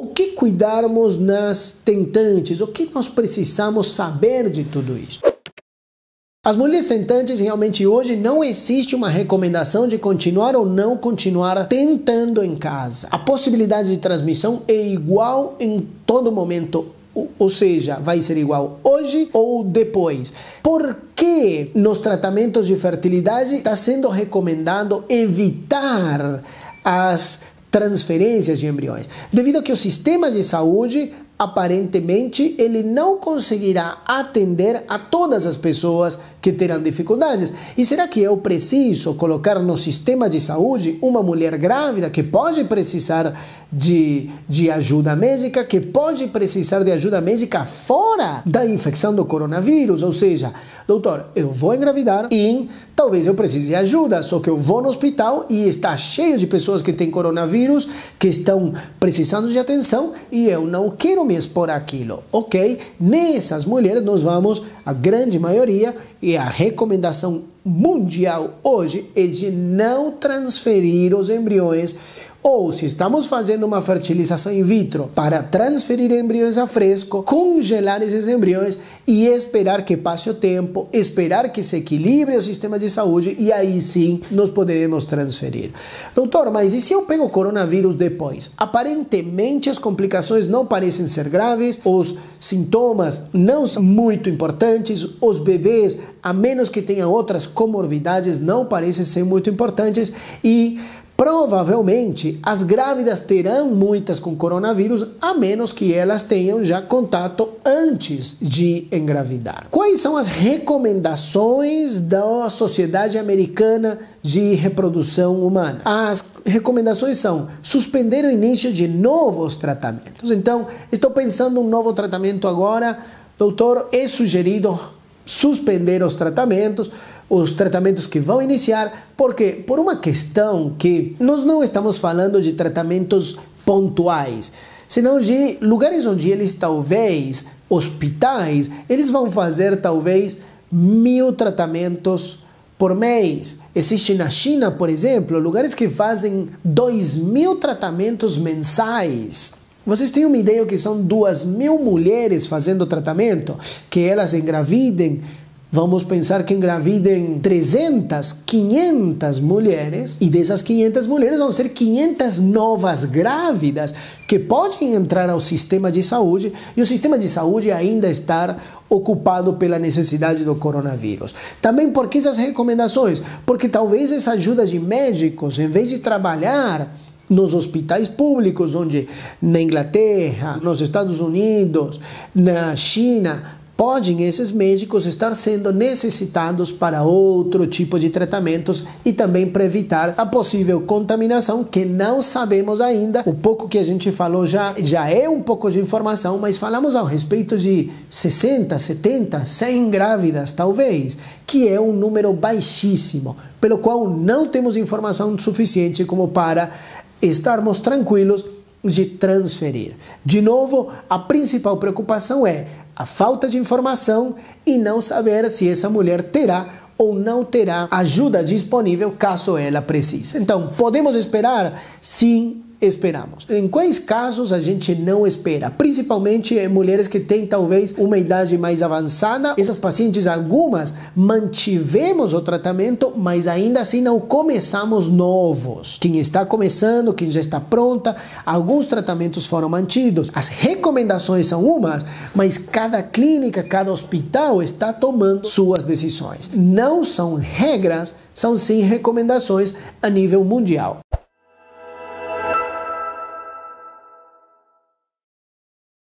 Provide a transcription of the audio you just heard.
O que cuidarmos nas tentantes? O que nós precisamos saber de tudo isso? As mulheres tentantes realmente hoje não existe uma recomendação de continuar ou não continuar tentando em casa. A possibilidade de transmissão é igual em todo momento, ou seja, vai ser igual hoje ou depois. Por que nos tratamentos de fertilidade está sendo recomendado evitar as transferências de embriões? Devido a que o sistema de saúde, aparentemente, ele não conseguirá atender a todas as pessoas que terão dificuldades. E será que eu preciso colocar no sistema de saúde uma mulher grávida que pode precisar de ajuda médica, que pode precisar de ajuda médica fora da infecção do coronavírus? Ou seja, doutor, eu vou engravidar e talvez eu precise de ajuda, só que eu vou no hospital e está cheio de pessoas que têm coronavírus, que estão precisando de atenção e eu não quero me expor àquilo, ok? Nessas mulheres nós vamos, a grande maioria, e a recomendação mundial hoje é de não transferir os embriões, ou se estamos fazendo uma fertilização in vitro para transferir embriões a fresco, congelar esses embriões e esperar que passe o tempo, esperar que se equilibre o sistema de saúde e aí sim nós poderemos transferir. Doutor, mas e se eu pego o coronavírus depois? Aparentemente as complicações não parecem ser graves, os sintomas não são muito importantes, os bebês, a menos que tenham outras comorbidades, não parecem ser muito importantes e provavelmente as grávidas terão muitas com coronavírus, a menos que elas tenham já contato antes de engravidar. Quais são as recomendações da Sociedade Americana de Reprodução Humana? As recomendações são suspender o início de novos tratamentos. Então, estou pensando em um novo tratamento agora, doutor, é sugerido suspender os tratamentos que vão iniciar, porque por uma questão que nós não estamos falando de tratamentos pontuais, senão de lugares onde eles talvez, hospitais, eles vão fazer talvez 1000 tratamentos por mês. Existe na China, por exemplo, lugares que fazem 2000 tratamentos mensais. Vocês têm uma ideia que são 2000 mulheres fazendo tratamento, que elas engravidem, vamos pensar que engravidem 300, 500 mulheres, e dessas 500 mulheres vão ser 500 novas grávidas que podem entrar ao sistema de saúde, e o sistema de saúde ainda está ocupado pela necessidade do coronavírus. Também por que essas recomendações? Porque talvez essa ajuda de médicos, em vez de trabalhar nos hospitais públicos, onde na Inglaterra, nos Estados Unidos, na China, podem esses médicos estar sendo necessitados para outro tipo de tratamentos e também para evitar a possível contaminação, que não sabemos ainda. O pouco que a gente falou já é um pouco de informação, mas falamos ao respeito de 60, 70, 100 grávidas, talvez, que é um número baixíssimo, pelo qual não temos informação suficiente como para estarmos tranquilos de transferir. De novo, a principal preocupação é a falta de informação e não saber se essa mulher terá ou não terá ajuda disponível caso ela precise. Então, podemos esperar? Sim, esperamos. Em quais casos a gente não espera? Principalmente mulheres que têm talvez uma idade mais avançada. Essas pacientes, algumas, mantivemos o tratamento, mas ainda assim não começamos novos. Quem está começando, quem já está pronta, alguns tratamentos foram mantidos. As recomendações são umas, mas cada clínica, cada hospital está tomando suas decisões. Não são regras, são sim recomendações a nível mundial.